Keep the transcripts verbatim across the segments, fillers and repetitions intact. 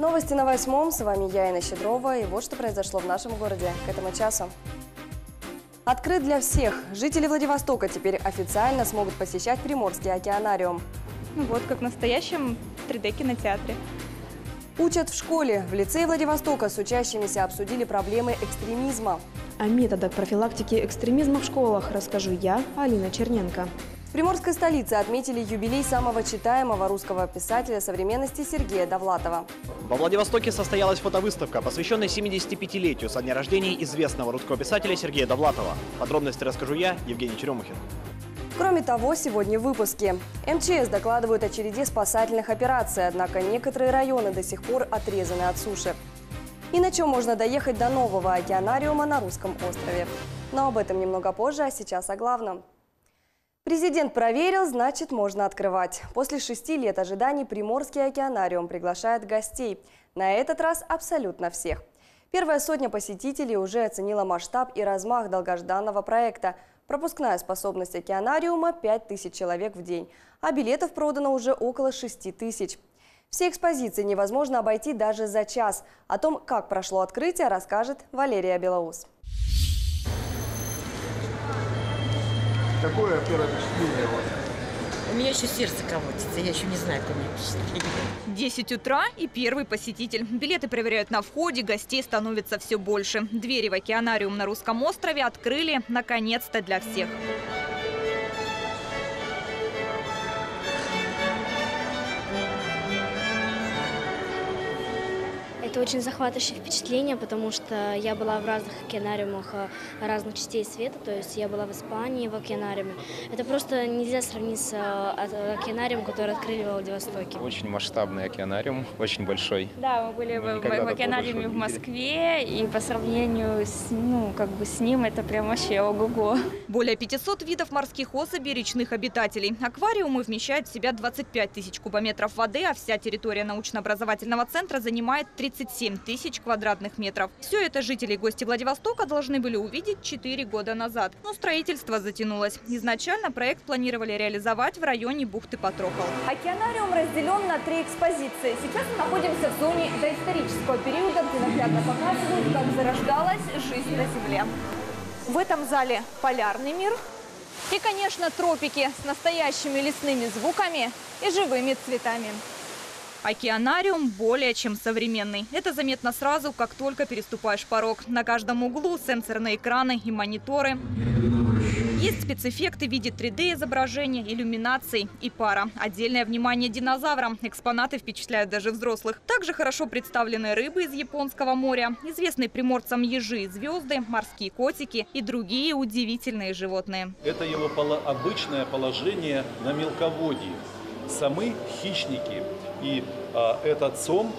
Новости на восьмом. С вами я, Инна Щедрова. И вот что произошло в нашем городе к этому часу. Открыт для всех. Жители Владивостока теперь официально смогут посещать Приморский океанариум. Вот как в настоящем три дэ кинотеатре. Учат в школе. В лицее Владивостока с учащимися обсудили проблемы экстремизма. О методах профилактики экстремизма в школах расскажу я, Алина Черненко. В приморской столице отметили юбилей самого читаемого русского писателя современности Сергея Довлатова. Во Владивостоке состоялась фотовыставка, посвященная семидесятипятилетию со дня рождения известного русского писателя Сергея Довлатова. Подробности расскажу я, Евгений Черемухин. Кроме того, сегодня в выпуске. эм че эс докладывают о череде спасательных операций, однако некоторые районы до сих пор отрезаны от суши. И на чем можно доехать до нового океанариума на русском острове. Но об этом немного позже, а сейчас о главном. Президент проверил, значит, можно открывать. После шести лет ожиданий Приморский океанариум приглашает гостей. На этот раз абсолютно всех. Первая сотня посетителей уже оценила масштаб и размах долгожданного проекта. Пропускная способность океанариума – пять тысяч человек в день, а билетов продано уже около шести тысяч. Все экспозиции невозможно обойти даже за час. О том, как прошло открытие, расскажет Валерия Белоус. Какое первое впечатление у вас? У меня еще сердце колотится, я еще не знаю, какое у меня впечатление. десять утра и первый посетитель. Билеты проверяют на входе, гостей становится все больше. Двери в океанариум на русском острове открыли, наконец-то, для всех. Это очень захватывающее впечатление, потому что я была в разных океанариумах разных частей света, то есть я была в Испании в океанариуме. Это просто нельзя сравнить с океанариумом, который открыли во Владивостоке. Очень масштабный океанариум, очень большой. Да, мы были мы в, в океанариуме в Москве, и по сравнению с, ну, как бы с ним это прям вообще ого-го. Более пятисот видов морских особей, речных обитателей. Аквариумы вмещают в себя двадцать пять тысяч кубометров воды, а вся территория научно-образовательного центра занимает тридцать семь тысяч квадратных метров. Все это жители и гости Владивостока должны были увидеть четыре года назад. Но строительство затянулось. Изначально проект планировали реализовать в районе бухты Патрохал. Океанариум разделен на три экспозиции. Сейчас мы находимся в зоне доисторического периода, где наглядно показывают, как зарождалась жизнь на Земле. В этом зале полярный мир и, конечно, тропики с настоящими лесными звуками и живыми цветами. Океанариум более чем современный. Это заметно сразу, как только переступаешь порог. На каждом углу сенсорные экраны и мониторы. Есть спецэффекты в виде три дэ изображения, иллюминаций и пара. Отдельное внимание динозаврам. Экспонаты впечатляют даже взрослых. Также хорошо представлены рыбы из Японского моря, известные приморцам ежи и звезды, морские котики и другие удивительные животные. Это его обычное положение на мелководье. Самы хищники. И а, этот сом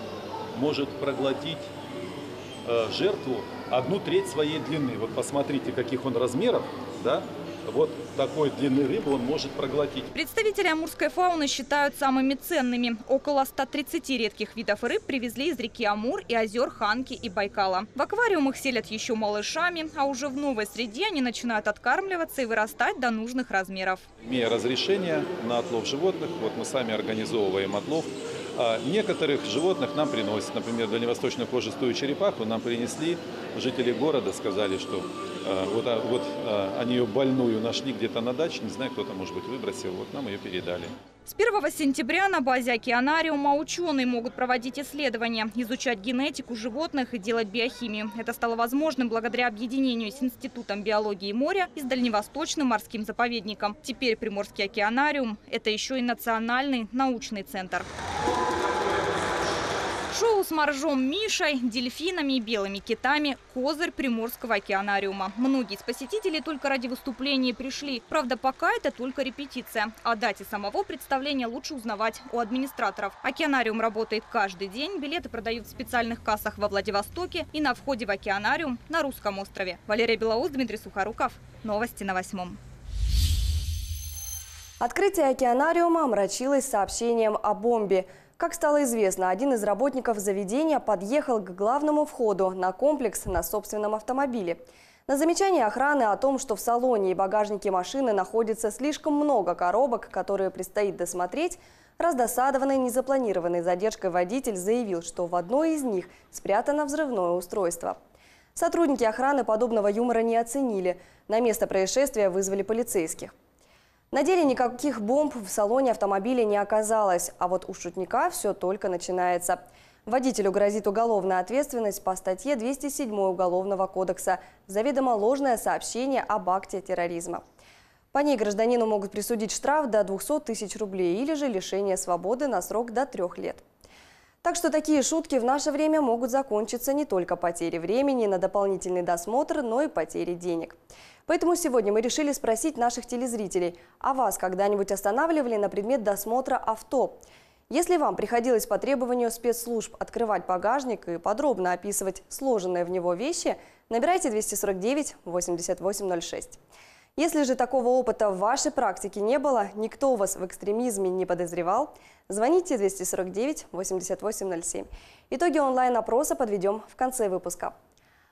может проглотить а, жертву одну треть своей длины. Вот посмотрите, каких он размеров, да? Вот такой длины рыбы он может проглотить. Представители амурской фауны считают самыми ценными. Около ста тридцати редких видов рыб привезли из реки Амур и озер Ханки и Байкала. В аквариумах селят еще малышами, а уже в новой среде они начинают откармливаться и вырастать до нужных размеров. Имея разрешение на отлов животных, вот мы сами организовываем отлов. А некоторых животных нам приносят, например, дальневосточную кожистую черепаху нам принесли жители города, сказали, что э, вот, а, вот а, они ее больную нашли где-то на даче, не знаю, кто-то, может быть, выбросил, вот нам ее передали. С первого сентября на базе океанариума ученые могут проводить исследования, изучать генетику животных и делать биохимию. Это стало возможным благодаря объединению с Институтом биологии и моря и с Дальневосточным морским заповедником. Теперь Приморский океанариум – это еще и национальный научный центр. Шоу с моржом Мишей, дельфинами и белыми китами – козырь Приморского океанариума. Многие из посетителей только ради выступления пришли. Правда, пока это только репетиция. О дате самого представления лучше узнавать у администраторов. Океанариум работает каждый день. Билеты продают в специальных кассах во Владивостоке и на входе в океанариум на русском острове. Валерия Белоус, Дмитрий Сухоруков. Новости на восьмом. Открытие океанариума омрачилось сообщением о бомбе. Как стало известно, один из работников заведения подъехал к главному входу на комплекс на собственном автомобиле. На замечание охраны о том, что в салоне и багажнике машины находится слишком много коробок, которые предстоит досмотреть, Раздосадованный незапланированной задержкой водитель заявил, что в одной из них спрятано взрывное устройство. Сотрудники охраны подобного юмора не оценили. На место происшествия вызвали полицейских. На деле никаких бомб в салоне автомобиля не оказалось, а вот у шутника все только начинается. Водителю грозит уголовная ответственность по статье двести семь Уголовного кодекса «Заведомо ложное сообщение об акте терроризма». По ней гражданину могут присудить штраф до двухсот тысяч рублей или же лишение свободы на срок до трех лет. Так что такие шутки в наше время могут закончиться не только потерей времени на дополнительный досмотр, но и потерей денег. Поэтому сегодня мы решили спросить наших телезрителей, а вас когда-нибудь останавливали на предмет досмотра авто? Если вам приходилось по требованию спецслужб открывать багажник и подробно описывать сложенные в него вещи, набирайте двести сорок девять восемьдесят восемь ноль шесть. Если же такого опыта в вашей практике не было, никто вас в экстремизме не подозревал, звоните двести сорок девять восемьдесят восемь ноль семь. Итоги онлайн-опроса подведем в конце выпуска.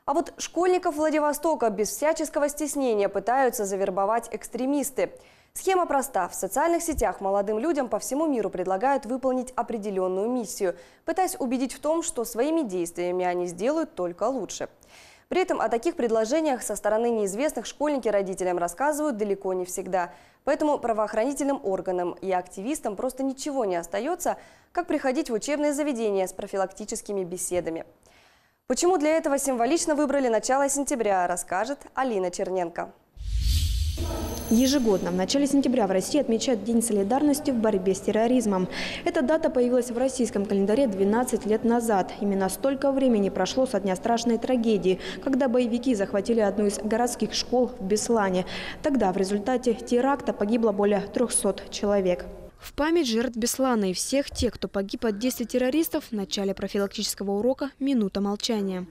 А вот школьников Владивостока без всяческого стеснения пытаются завербовать экстремисты. Схема проста. В социальных сетях молодым людям по всему миру предлагают выполнить определенную миссию, пытаясь убедить в том, что своими действиями они сделают только лучше. При этом о таких предложениях со стороны неизвестных школьники родителям рассказывают далеко не всегда. Поэтому правоохранительным органам и активистам просто ничего не остается, как приходить в учебные заведения с профилактическими беседами. Почему для этого символично выбрали начало сентября, расскажет Алина Черненко. Ежегодно в начале сентября в России отмечают День солидарности в борьбе с терроризмом. Эта дата появилась в российском календаре двенадцать лет назад. Именно столько времени прошло со дня страшной трагедии, когда боевики захватили одну из городских школ в Беслане. Тогда в результате теракта погибло более трёхсот человек. В память жертв Беслана и всех тех, кто погиб от действий террористов, в начале профилактического урока «Минута молчания».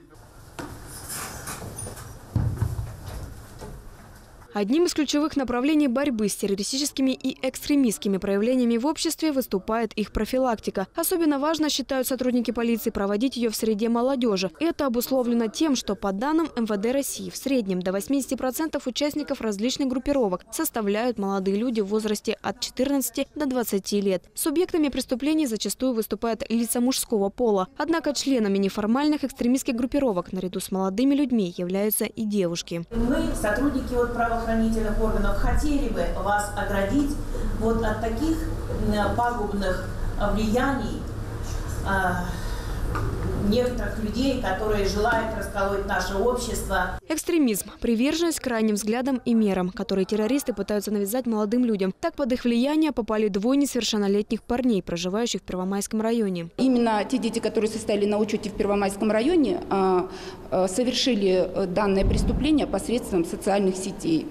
Одним из ключевых направлений борьбы с террористическими и экстремистскими проявлениями в обществе выступает их профилактика. Особенно важно, считают сотрудники полиции, проводить ее в среде молодежи. Это обусловлено тем, что по данным МВД России в среднем до восьмидесяти процентов участников различных группировок составляют молодые люди в возрасте от четырнадцати до двадцати лет. Субъектами преступлений зачастую выступают лица мужского пола. Однако членами неформальных экстремистских группировок наряду с молодыми людьми являются и девушки. Мы, сотрудники от правоохранительных органов, хотели бы вас оградить вот от таких пагубных влияний некоторых людей, которые желают расколоть наше общество. Экстремизм – приверженность крайним взглядам и мерам, которые террористы пытаются навязать молодым людям. Так под их влияние попали двое несовершеннолетних парней, проживающих в Первомайском районе. Именно те дети, которые состояли на учете в Первомайском районе, совершили данное преступление посредством социальных сетей.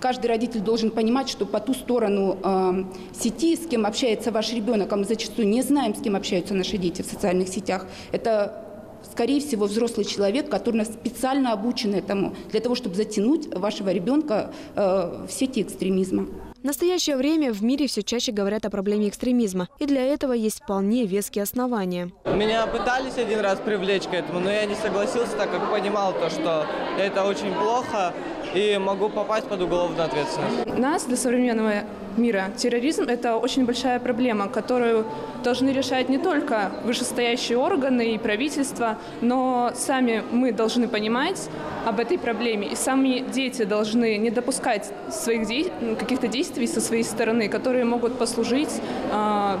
Каждый родитель должен понимать, что по ту сторону э, сети, с кем общается ваш ребенок, а мы зачастую не знаем, с кем общаются наши дети в социальных сетях, это, скорее всего, взрослый человек, который специально обучен этому, для того, чтобы затянуть вашего ребенка э, в сети экстремизма. В настоящее время в мире все чаще говорят о проблеме экстремизма. И для этого есть вполне веские основания. Меня пытались один раз привлечь к этому, но я не согласился, так как понимал то, что это очень плохо и могу попасть под уголовную ответственность. У нас для современного мира терроризм – это очень большая проблема, которую должны решать не только вышестоящие органы и правительство, но сами мы должны понимать об этой проблеме. И сами дети должны не допускать своих де... каких-то действий, со своей стороны, которые могут послужить э,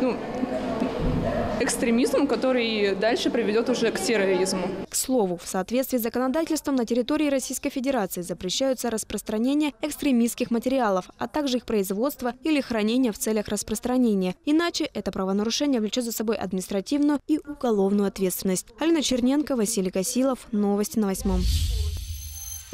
ну, экстремизму, который дальше приведет уже к терроризму. К слову, в соответствии с законодательством на территории Российской Федерации запрещаются распространение экстремистских материалов, а также их производство или хранение в целях распространения. Иначе это правонарушение влечет за собой административную и уголовную ответственность. Алина Черненко, Василий Косилов. Новости на Восьмом.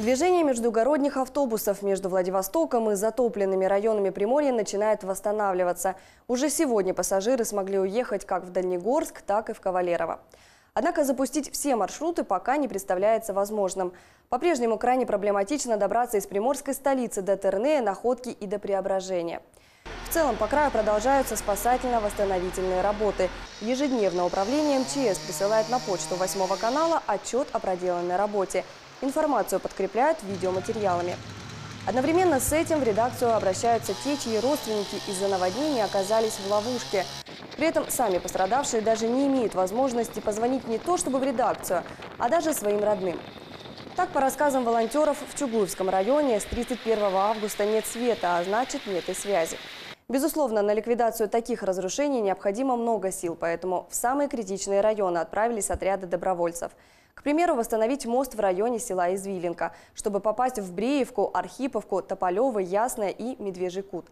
Движение междугородних автобусов между Владивостоком и затопленными районами Приморья начинает восстанавливаться. Уже сегодня пассажиры смогли уехать как в Дальнегорск, так и в Кавалерово. Однако запустить все маршруты пока не представляется возможным. По-прежнему крайне проблематично добраться из приморской столицы до Тернея, Находки и до Преображения. В целом по краю продолжаются спасательно-восстановительные работы. Ежедневно управление МЧС присылает на почту восьмого канала отчет о проделанной работе. Информацию подкрепляют видеоматериалами. Одновременно с этим в редакцию обращаются те, чьи родственники из-за наводнения оказались в ловушке. При этом сами пострадавшие даже не имеют возможности позвонить не то чтобы в редакцию, а даже своим родным. Так, по рассказам волонтеров, в Чугуевском районе с тридцать первого августа нет света, а значит, нет и связи. Безусловно, на ликвидацию таких разрушений необходимо много сил, поэтому в самые критичные районы отправились отряды добровольцев. К примеру, восстановить мост в районе села Извиленко, чтобы попасть в Бреевку, Архиповку, Тополево, Ясное и Медвежий Кут.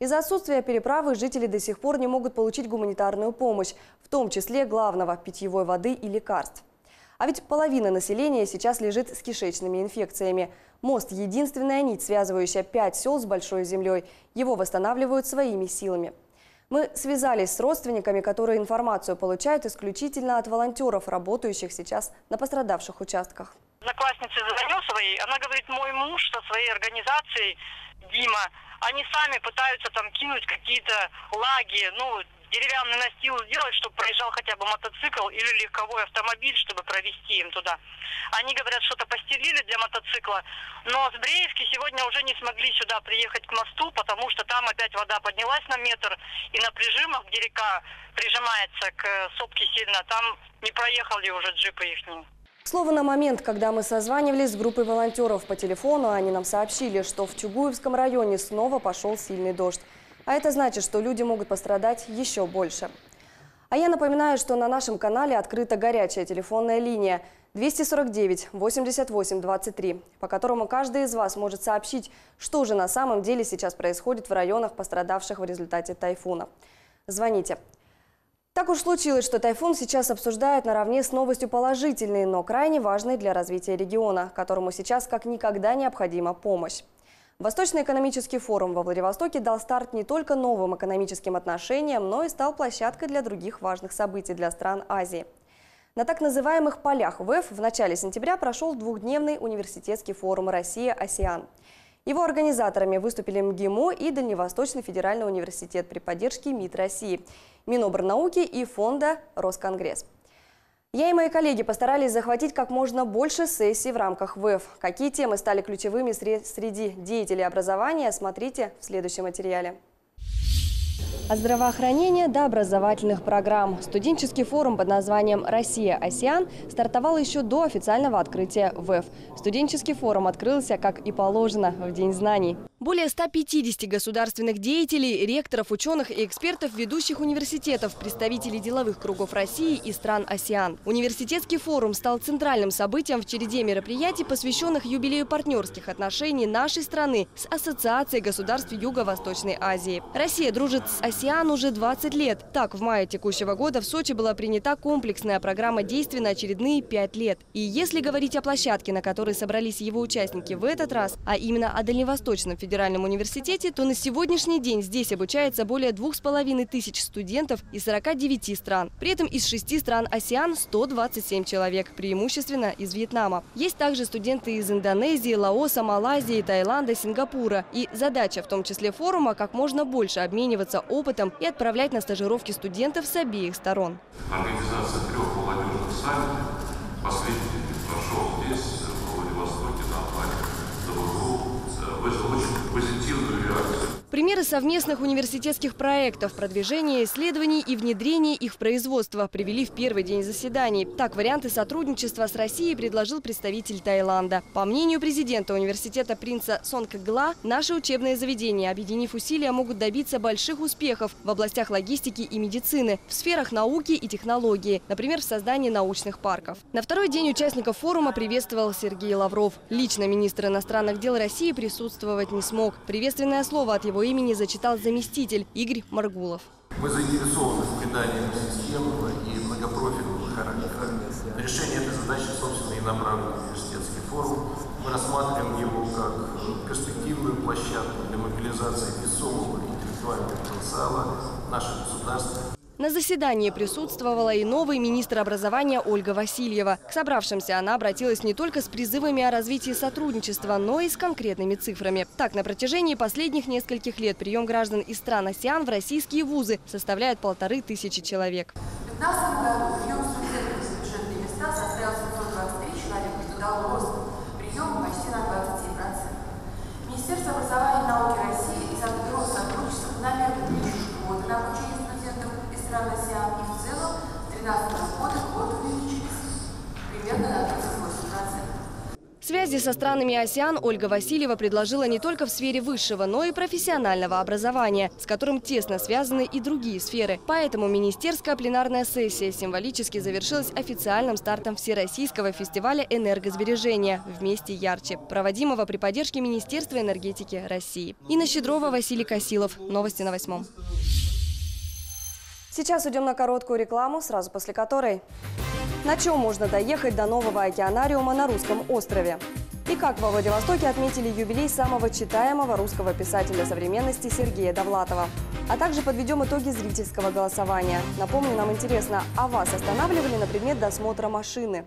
Из-за отсутствия переправы жители до сих пор не могут получить гуманитарную помощь, в том числе главного – питьевой воды и лекарств. А ведь половина населения сейчас лежит с кишечными инфекциями. Мост – единственная нить, связывающая пять сел с большой землей. Его восстанавливают своими силами. Мы связались с родственниками, которые информацию получают исключительно от волонтеров, работающих сейчас на пострадавших участках. Одноклассница звонила своей, она говорит, мой муж со своей организацией, Дима, они сами пытаются там кинуть какие-то лаги, ну, деревянный настил сделать, чтобы проезжал хотя бы мотоцикл или легковой автомобиль, чтобы провести им туда. Они говорят, что-то постелили для мотоцикла, но с Бреевки сегодня уже не смогли сюда приехать к мосту, потому что там опять вода поднялась на метр, и на прижимах, где река прижимается к сопке сильно, там не проехали уже джипы их. К слову, на момент, когда мы созванивались с группой волонтеров по телефону, они нам сообщили, что в Чугуевском районе снова пошел сильный дождь. А это значит, что люди могут пострадать еще больше. А я напоминаю, что на нашем канале открыта горячая телефонная линия двести сорок девять восемьдесят восемь двадцать три, по которому каждый из вас может сообщить, что же на самом деле сейчас происходит в районах, пострадавших в результате тайфуна. Звоните. Так уж случилось, что тайфун сейчас обсуждают наравне с новостью положительной, но крайне важной для развития региона, которому сейчас как никогда необходима помощь. Восточный экономический форум во Владивостоке дал старт не только новым экономическим отношениям, но и стал площадкой для других важных событий для стран Азии. На так называемых полях ВЭФ в начале сентября прошел двухдневный университетский форум «Россия АСЕАН». Его организаторами выступили МГИМО и Дальневосточный федеральный университет при поддержке МИД России, Минобрнауки и фонда «Росконгресс». Я и мои коллеги постарались захватить как можно больше сессий в рамках ВЭФ. Какие темы стали ключевыми среди деятелей образования, смотрите в следующем материале. От здравоохранения до образовательных программ. Студенческий форум под названием «Россия АСЕАН» стартовал еще до официального открытия ВЭФ. Студенческий форум открылся, как и положено, в День знаний. Более ста пятидесяти государственных деятелей, ректоров, ученых и экспертов ведущих университетов, представителей деловых кругов России и стран АСЕАН. Университетский форум стал центральным событием в череде мероприятий, посвященных юбилею партнерских отношений нашей страны с Ассоциацией государств Юго-Восточной Азии. Россия дружит с АСЕАН уже двадцать лет. Так, в мае текущего года в Сочи была принята комплексная программа действий на очередные пять лет. И если говорить о площадке, на которой собрались его участники в этот раз, а именно о Дальневосточном федеральном федеральном университете, то на сегодняшний день здесь обучается более двух с половиной тысяч студентов из сорока девяти стран. При этом из шести стран АСЕАН сто двадцать семь человек, преимущественно из Вьетнама. Есть также студенты из Индонезии, Лаоса, Малайзии, Таиланда, Сингапура. И задача, в том числе форума, как можно больше обмениваться опытом и отправлять на стажировки студентов с обеих сторон. Организация трех молодежных саммитов последний прошел здесь, в Владивостоке, на Бали. Вызвал очень позитивную реакцию. Примеры совместных университетских проектов, продвижения исследований и внедрения их в производство привели в первый день заседаний. Так, варианты сотрудничества с Россией предложил представитель Таиланда. По мнению президента университета принца Сонггла, наши учебные заведения, объединив усилия, могут добиться больших успехов в областях логистики и медицины, в сферах науки и технологии, например, в создании научных парков. На второй день участников форума приветствовал Сергей Лавров. Лично министр иностранных дел России присутствовать не смог. Приветственное слово от его имени зачитал заместитель Игорь Маргулов. Мы заинтересованы в придании системного и многопрофильного характера. На решение этой задачи, собственно, и направлен университетский форум. Мы рассматриваем его как перспективную площадку для мобилизации весомого интеллектуального потенциала нашего государства. На заседании присутствовала и новый министр образования Ольга Васильева. К собравшимся она обратилась не только с призывами о развитии сотрудничества, но и с конкретными цифрами. Так, на протяжении последних нескольких лет прием граждан из стран АСЕАН в российские вузы составляет полторы тысячи человек. В две тысячи пятнадцатом году прием студентов в бюджетные места составил семьсот двадцать три человека, что дало рост приема почти на двадцать семь процентов. Министерство связи со странами АСЕАН Ольга Васильева предложила не только в сфере высшего, но и профессионального образования, с которым тесно связаны и другие сферы. Поэтому министерская пленарная сессия символически завершилась официальным стартом Всероссийского фестиваля энергосбережения «Вместе ярче», проводимого при поддержке Министерства энергетики России. Инна Щедрова, Василий Косилов. Новости на Восьмом. Сейчас идем на короткую рекламу, сразу после которой. На чем можно доехать до нового океанариума на русском острове? И как во Владивостоке отметили юбилей самого читаемого русского писателя современности Сергея Довлатова. А также подведем итоги зрительского голосования. Напомню, нам интересно, а вас останавливали на предмет досмотра машины?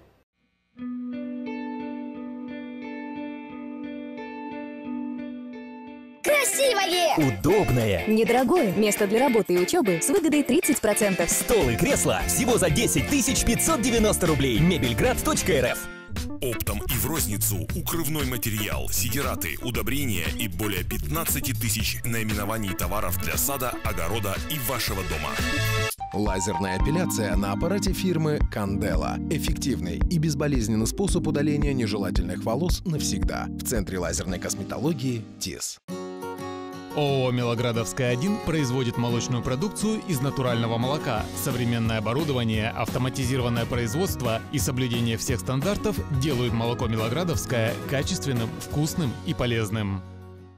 Красивое! Удобное! Недорогое! Место для работы и учебы с выгодой тридцать процентов. Стол и кресло всего за десять тысяч пятьсот девяносто рублей. Мебельград точка рф. Оптом и в розницу укрывной материал, сидираты, удобрения и более пятнадцати тысяч наименований товаров для сада, огорода и вашего дома. Лазерная эпиляция на аппарате фирмы «Кандела». Эффективный и безболезненный способ удаления нежелательных волос навсегда. В центре лазерной косметологии ТИС. ООО «Милоградовская один» производит молочную продукцию из натурального молока. Современное оборудование, автоматизированное производство и соблюдение всех стандартов делают молоко «Милоградовское» качественным, вкусным и полезным.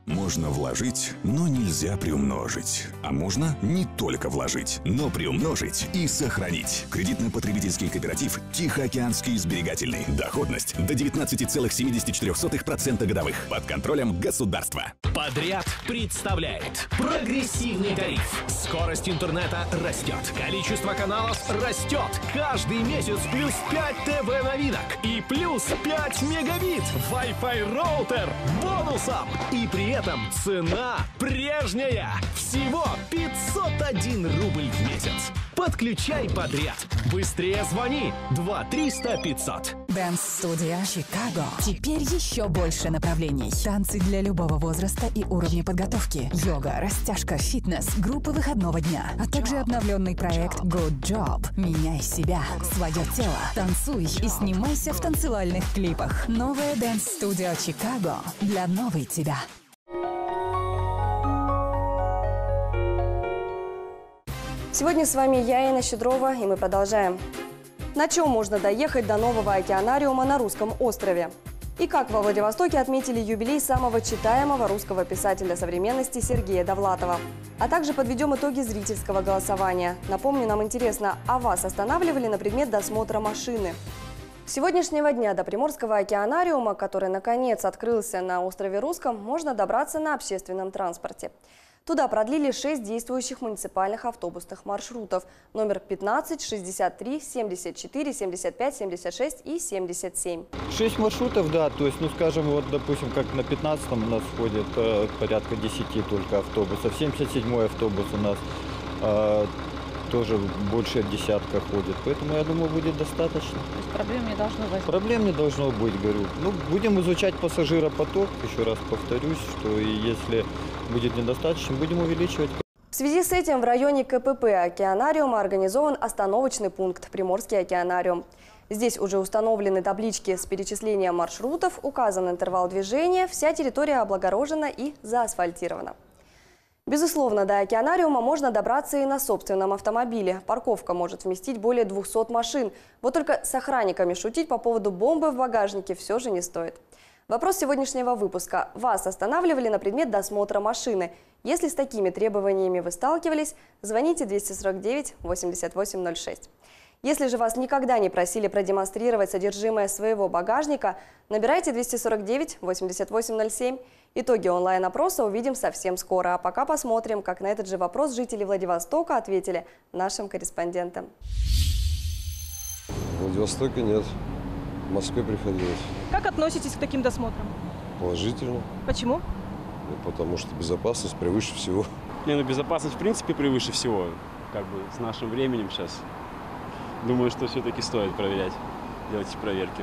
Можно вложить, но нельзя приумножить. А можно не только вложить, но приумножить и сохранить. Кредитно-потребительский кооператив «Тихоокеанский сберегательный». Доходность до девятнадцати целых семидесяти четырёх сотых процента годовых. Под контролем государства. Подряд представляет прогрессивный тариф. Скорость интернета растет. Количество каналов растет. Каждый месяц плюс пять тэ вэ новинок. И плюс пять мегабит. Wi-Fi роутер бонусом. И при этом цена прежняя. Всего пятьсот один рубль в месяц. Подключай подряд. Быстрее звони. два триста пятьсот. Дэнс-студия Чикаго. Теперь еще больше направлений. Танцы для любого возраста и уровня подготовки. Йога, растяжка, фитнес, группы выходного дня. А также обновленный проект Good Job. Меняй себя, свое тело. Танцуй и снимайся в танцевальных клипах. Новая дэнс-студия Чикаго. Для новой тебя. Сегодня с вами я, Инна Щедрова, и мы продолжаем. На чем можно доехать до нового океанариума на русском острове? И как во Владивостоке отметили юбилей самого читаемого русского писателя современности Сергея Довлатова. А также подведем итоги зрительского голосования. Напомню, нам интересно, а вас останавливали на предмет досмотра машины? С сегодняшнего дня до Приморского океанариума, который наконец открылся на острове Русском, можно добраться на общественном транспорте. Туда продлили шесть действующих муниципальных автобусных маршрутов номер пятнадцать, шестьдесят три, семьдесят четыре, семьдесят пять, семьдесят шесть и семьдесят семь. Шесть маршрутов, да, то есть, ну, скажем, вот, допустим, как на пятнадцатом у нас ходит э, порядка десяти только автобусов. семьдесят седьмой автобус у нас э, тоже больше десятка ходит, поэтому, я думаю, будет достаточно. То есть проблем не должно быть? Проблем не должно быть, говорю. Ну, будем изучать пассажиропоток, еще раз повторюсь, что если... будет недостаточно, будем увеличивать. В связи с этим в районе ка пэ пэ океанариума организован остановочный пункт «Приморский океанариум». Здесь уже установлены таблички с перечислением маршрутов, указан интервал движения, вся территория облагорожена и заасфальтирована. Безусловно, до океанариума можно добраться и на собственном автомобиле. Парковка может вместить более двухсот машин. Вот только с охранниками шутить по поводу бомбы в багажнике все же не стоит. Вопрос сегодняшнего выпуска. Вас останавливали на предмет досмотра машины? Если с такими требованиями вы сталкивались, звоните два сорок девять, восемьдесят восемь ноль шесть. Если же вас никогда не просили продемонстрировать содержимое своего багажника, набирайте два сорок девять, восемьдесят восемь ноль семь. Итоги онлайн-опроса увидим совсем скоро. А пока посмотрим, как на этот же вопрос жители Владивостока ответили нашим корреспондентам. В Владивостоке нет. В Москве приходилось. Как относитесь к таким досмотрам? Положительно. Почему? Ну, потому что безопасность превыше всего. Не, ну безопасность в принципе превыше всего. Как бы с нашим временем сейчас. Думаю, что все-таки стоит проверять, делать проверки.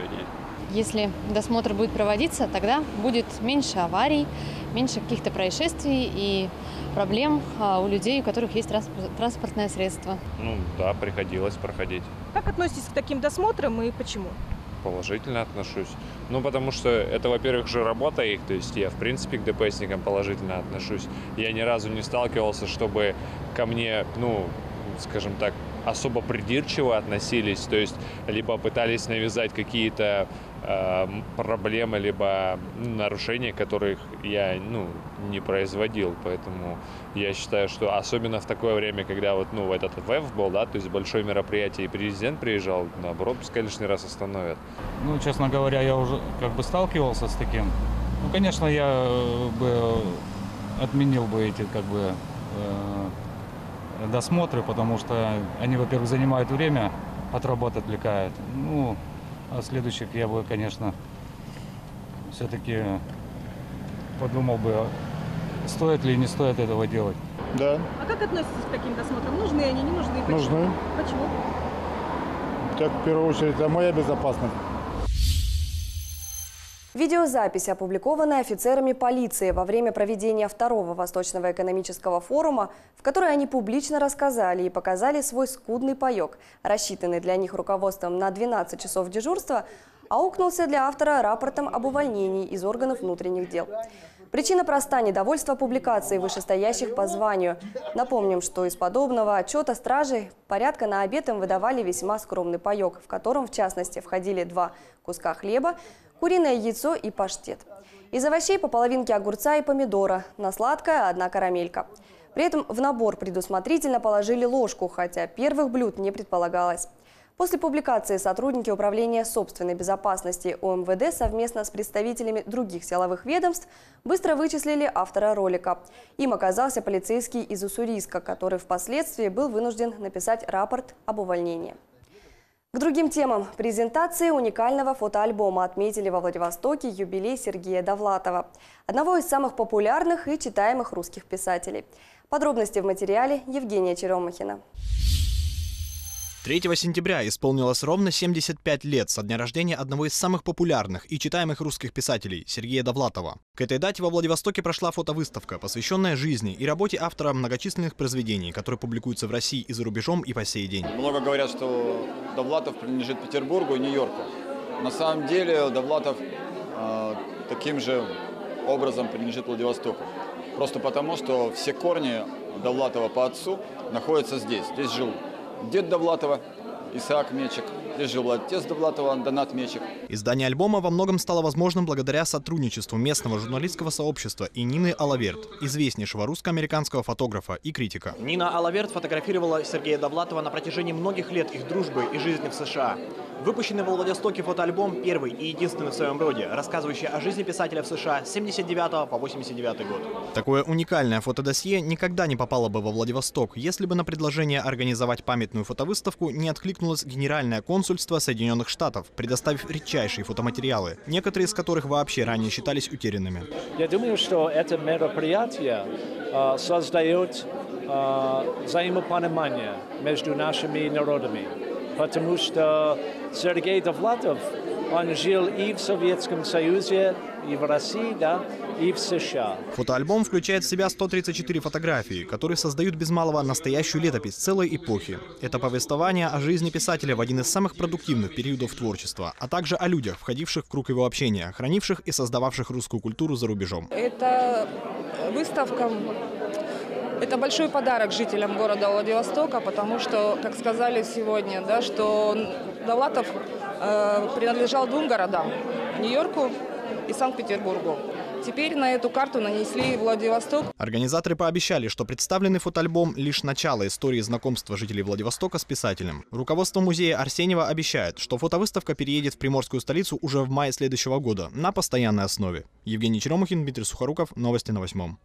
Если досмотр будет проводиться, тогда будет меньше аварий, меньше каких-то происшествий и проблем у людей, у которых есть транспортное средство. Ну да, приходилось проходить. Как относитесь к таким досмотрам и почему? положительно отношусь. Ну, потому что это, во-первых, же работа их, то есть я, в принципе, к ДПСникам положительно отношусь. Я ни разу не сталкивался, чтобы ко мне, ну, скажем так, особо придирчиво относились, то есть либо пытались навязать какие-то э, проблемы, либо нарушения, которых я, ну, не производил. Поэтому я считаю, что особенно в такое время, когда вот, ну, этот ВЭФ был, да, то есть большое мероприятие, и президент приезжал, наоборот, пускай лишний раз остановят. Ну, честно говоря, я уже как бы сталкивался с таким. Ну, конечно, я бы отменил бы эти, как бы, э, досмотры, потому что они, во-первых, занимают время, от работы отвлекают. Ну, а следующих я бы, конечно, все-таки подумал бы, стоит ли и не стоит этого делать. Да. А как относитесь к таким досмотрам? Нужны они, не нужны? Почему? Нужны. Почему? Так, в первую очередь, это моя безопасность. Видеозапись, опубликованная офицерами полиции во время проведения второго Восточного экономического форума, в которой они публично рассказали и показали свой скудный паёк, рассчитанный для них руководством на двенадцать часов дежурства, аукнулся для автора рапортом об увольнении из органов внутренних дел. Причина проста – недовольство публикации вышестоящих по званию. Напомним, что из подобного отчета стражи порядка на обед им выдавали весьма скромный паёк, в котором, в частности, входили два куска хлеба, куриное яйцо и паштет. Из овощей по половинке огурца и помидора, на сладкое одна карамелька. При этом в набор предусмотрительно положили ложку, хотя первых блюд не предполагалось. После публикации сотрудники Управления собственной безопасности ОМВД совместно с представителями других силовых ведомств быстро вычислили автора ролика. Им оказался полицейский из Уссурийска, который впоследствии был вынужден написать рапорт об увольнении. К другим темам. Презентации уникального фотоальбома отметили во Владивостоке юбилей Сергея Довлатова, одного из самых популярных и читаемых русских писателей. Подробности в материале Евгения Черемухина. третьего сентября исполнилось ровно семьдесят пять лет со дня рождения одного из самых популярных и читаемых русских писателей – Сергея Довлатова. К этой дате во Владивостоке прошла фотовыставка, посвященная жизни и работе автора многочисленных произведений, которые публикуются в России и за рубежом и по сей день. Много говорят, что Довлатов принадлежит Петербургу и Нью-Йорку. На самом деле Довлатов э, таким же образом принадлежит Владивостоку. Просто потому, что все корни Довлатова по отцу находятся здесь. Здесь жил дед Довлатова, Исаак Мечик. Здесь жил отец Довлатова, Андонат Мечик. Издание альбома во многом стало возможным благодаря сотрудничеству местного журналистского сообщества и Нины Алаверт, известнейшего русско-американского фотографа и критика. Нина Алаверт фотографировала Сергея Довлатова на протяжении многих лет их дружбы и жизни в США. Выпущенный во Владивостоке фотоальбом первый и единственный в своем роде, рассказывающий о жизни писателя в США с семьдесят девятого по восемьдесят девятый год. Такое уникальное фотодосье никогда не попало бы во Владивосток, если бы на предложение организовать памятную фотовыставку не откликнулось Генеральное консульство Соединенных Штатов, предоставив редчайшие фотоматериалы, некоторые из которых вообще ранее считались утерянными. Я думаю, что это мероприятие э, создает э, взаимопонимание между нашими народами. Потому что Сергей Довлатов, он жил и в Советском Союзе, и в России, да, и в США. Фотоальбом включает в себя сто тридцать четыре фотографии, которые создают без малого настоящую летопись целой эпохи. Это повествование о жизни писателя в один из самых продуктивных периодов творчества, а также о людях, входивших в круг его общения, хранивших и создававших русскую культуру за рубежом. Это выставка... Это большой подарок жителям города Владивостока, потому что, как сказали сегодня, да, что Довлатов э, принадлежал двум городам – Нью-Йорку и Санкт-Петербургу. Теперь на эту карту нанесли Владивосток. Организаторы пообещали, что представленный фотоальбом – лишь начало истории знакомства жителей Владивостока с писателем. Руководство музея Арсеньева обещает, что фотовыставка переедет в приморскую столицу уже в мае следующего года на постоянной основе. Евгений Черемухин, Дмитрий Сухоруков. Новости на восьмом.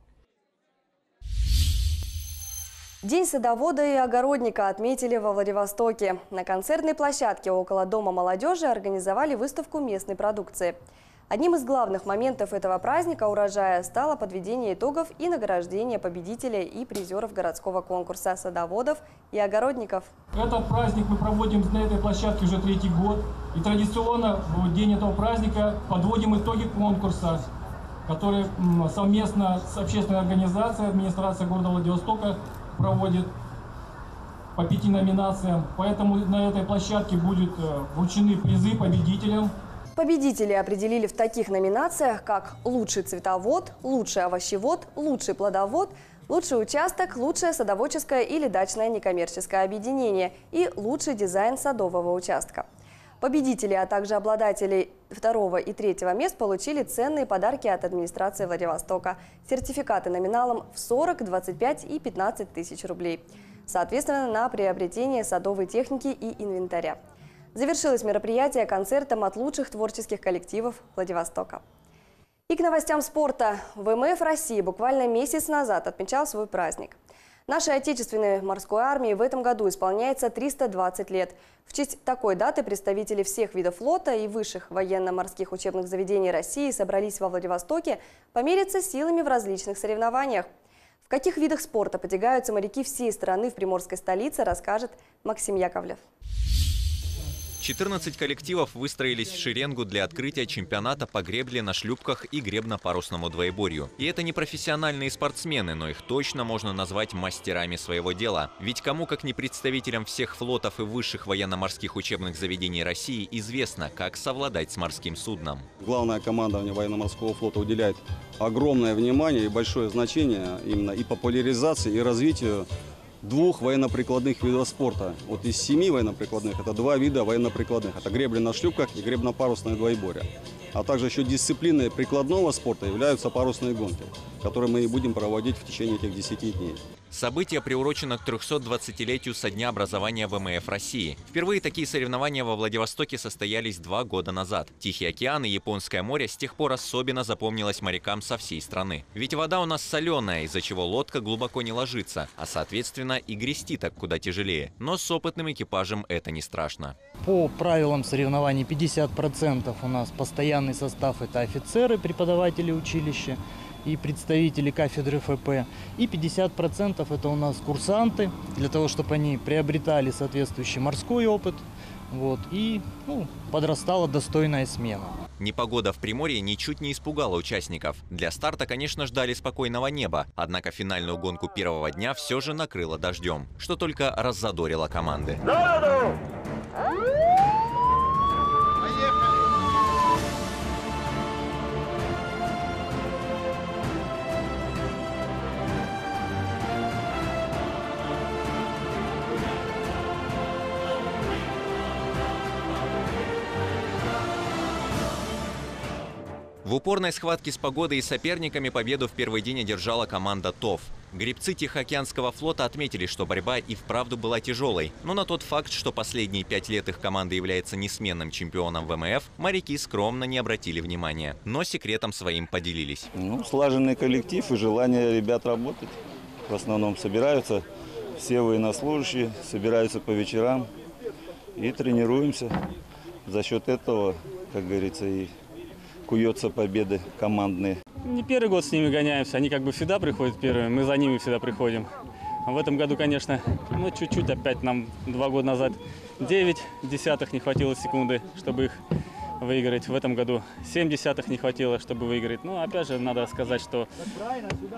День садовода и огородника отметили во Владивостоке. На концертной площадке около Дома молодежи организовали выставку местной продукции. Одним из главных моментов этого праздника урожая стало подведение итогов и награждение победителей и призеров городского конкурса садоводов и огородников. Этот праздник мы проводим на этой площадке уже третий год. И традиционно в день этого праздника подводим итоги конкурса, который совместно с общественной организацией администрации города Владивостока проводит. по пяти номинациям. Поэтому на этой площадке будут вручены призы победителям. Победителей определили в таких номинациях, как «Лучший цветовод», «Лучший овощевод», «Лучший плодовод», «Лучший участок», «Лучшее садоводческое или дачное некоммерческое объединение» и «Лучший дизайн садового участка». Победители, а также обладатели второго и третьего мест получили ценные подарки от администрации Владивостока. Сертификаты номиналом в сорок, двадцать пять и пятнадцать тысяч рублей. Соответственно, на приобретение садовой техники и инвентаря. Завершилось мероприятие концертом от лучших творческих коллективов Владивостока. И к новостям спорта. ВМФ России буквально месяц назад отмечал свой праздник. Нашей отечественной морской армии в этом году исполняется триста двадцать лет. В честь такой даты представители всех видов флота и высших военно-морских учебных заведений России собрались во Владивостоке помериться силами в различных соревнованиях. В каких видах спорта потягаются моряки всей страны в приморской столице, расскажет Максим Яковлев. четырнадцать коллективов выстроились в шеренгу для открытия чемпионата по гребле на шлюпках и гребно-парусному двоеборью. И это не профессиональные спортсмены, но их точно можно назвать мастерами своего дела. Ведь кому, как не представителям всех флотов и высших военно-морских учебных заведений России, известно, как совладать с морским судном. Главное командование военно-морского флота уделяет огромное внимание и большое значение именно и популяризации, и развитию двух военно-прикладных видов спорта. Вот из семи военно-прикладных это два вида военно-прикладных. Это гребля на шлюпках и гребно-парусное двоеборье. А также еще дисциплиной прикладного спорта являются парусные гонки, которые мы и будем проводить в течение этих десяти дней. Событие приурочено к трехсотдвадцатилетию со дня образования ВМФ России. Впервые такие соревнования во Владивостоке состоялись два года назад. Тихий океан и Японское море с тех пор особенно запомнилось морякам со всей страны. Ведь вода у нас соленая, из-за чего лодка глубоко не ложится, а соответственно и грести так куда тяжелее. Но с опытным экипажем это не страшно. По правилам соревнований пятьдесят процентов у нас постоянный состав – это офицеры, преподаватели училища и представители кафедры ФП. И пятьдесят процентов это у нас курсанты, для того, чтобы они приобретали соответствующий морской опыт. Вот, и ну, подрастала достойная смена. Непогода в Приморье ничуть не испугала участников. Для старта, конечно, ждали спокойного неба. Однако финальную гонку первого дня все же накрыло дождем, что только раззадорило команды. Народу! В упорной схватке с погодой и соперниками победу в первый день одержала команда ТОВ. Гребцы Тихоокеанского флота отметили, что борьба и вправду была тяжелой. Но на тот факт, что последние пять лет их команда является несменным чемпионом ВМФ, моряки скромно не обратили внимания. Но секретом своим поделились. Ну, слаженный коллектив и желание ребят работать. В основном собираются все военнослужащие, собираются по вечерам и тренируемся. За счет этого, как говорится, и... куются победы командные. Не первый год с ними гоняемся, они как бы всегда приходят первыми, мы за ними всегда приходим. А в этом году, конечно, ну чуть-чуть опять нам два года назад девять десятых не хватило секунды, чтобы их выиграть. В этом году семь десятых не хватило, чтобы выиграть. Но опять же надо сказать, что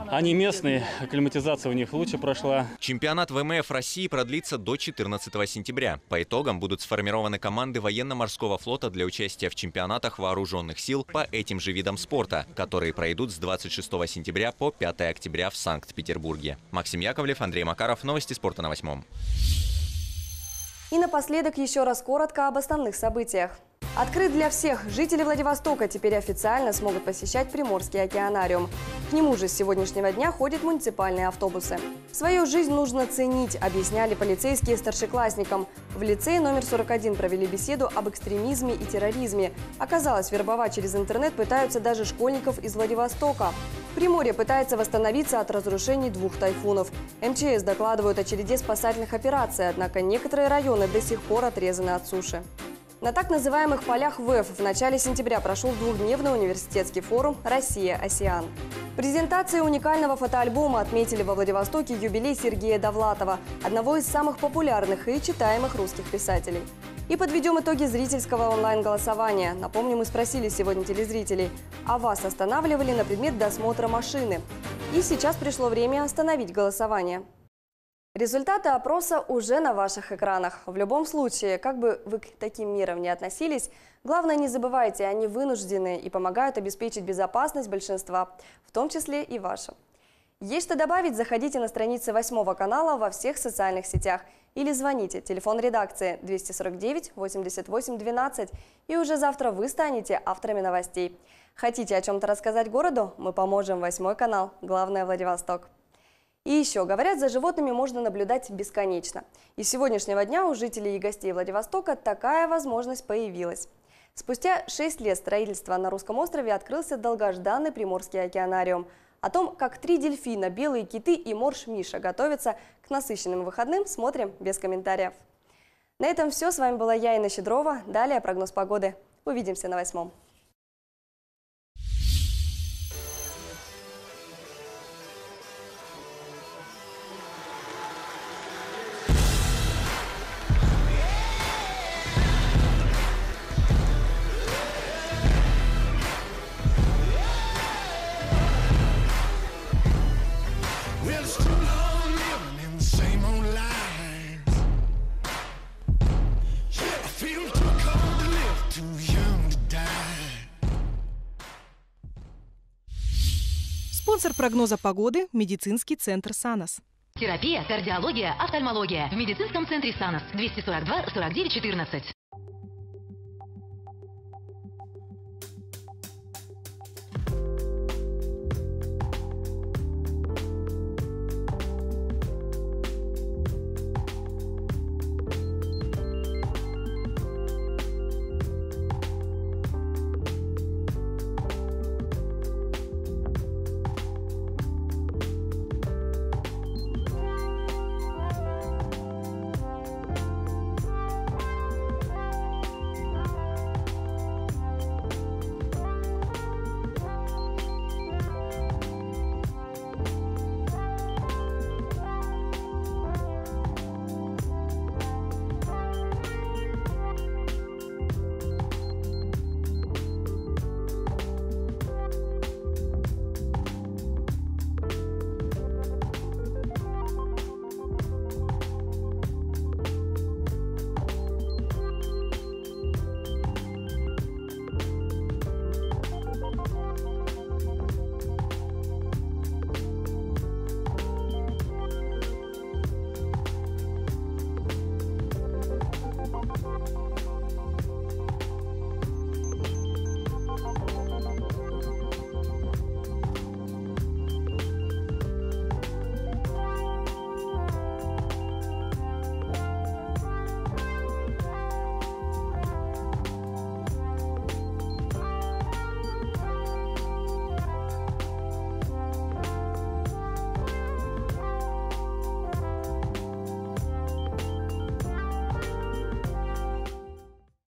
они местные, акклиматизация у них лучше прошла. Чемпионат ВМФ России продлится до четырнадцатого сентября. По итогам будут сформированы команды военно-морского флота для участия в чемпионатах вооруженных сил по этим же видам спорта, которые пройдут с двадцать шестого сентября по пятое октября в Санкт-Петербурге. Максим Яковлев, Андрей Макаров, новости спорта на восьмом. И напоследок еще раз коротко об основных событиях. Открыт для всех. Жители Владивостока теперь официально смогут посещать Приморский океанариум. К нему же с сегодняшнего дня ходят муниципальные автобусы. Свою жизнь нужно ценить, объясняли полицейские старшеклассникам. В лицее номер сорок один провели беседу об экстремизме и терроризме. Оказалось, вербовать через интернет пытаются даже школьников из Владивостока. Приморье пытается восстановиться от разрушений двух тайфунов. МЧС докладывают о череде спасательных операций, однако некоторые районы до сих пор отрезаны от суши. На так называемых полях ВЭФ в начале сентября прошел двухдневный университетский форум «Россия АСЕАН». Презентации уникального фотоальбома отметили во Владивостоке юбилей Сергея Довлатова, одного из самых популярных и читаемых русских писателей. И подведем итоги зрительского онлайн-голосования. Напомню, мы спросили сегодня телезрителей, а вас останавливали на предмет досмотра машины? И сейчас пришло время остановить голосование. Результаты опроса уже на ваших экранах. В любом случае, как бы вы к таким мерам ни относились, главное, не забывайте, они вынуждены и помогают обеспечить безопасность большинства, в том числе и вашу. Есть что добавить? Заходите на страницы восьмого канала во всех социальных сетях или звоните. Телефон редакции двести сорок девять восемьдесят восемь двенадцать. И уже завтра вы станете авторами новостей. Хотите о чем-то рассказать городу? Мы поможем. Восьмой канал. Главное, Владивосток. И еще, говорят, за животными можно наблюдать бесконечно. И с сегодняшнего дня у жителей и гостей Владивостока такая возможность появилась. Спустя шесть лет строительства на Русском острове открылся долгожданный Приморский океанариум. О том, как три дельфина, белые киты и морж Миша готовятся к насыщенным выходным, смотрим без комментариев. На этом все. С вами была я, Инна Щедрова. Далее прогноз погоды. Увидимся на восьмом. Спонсор прогноза погоды – медицинский центр «Санос». Терапия, кардиология, офтальмология. В медицинском центре «Санос». двести сорок два сорок девять четырнадцать.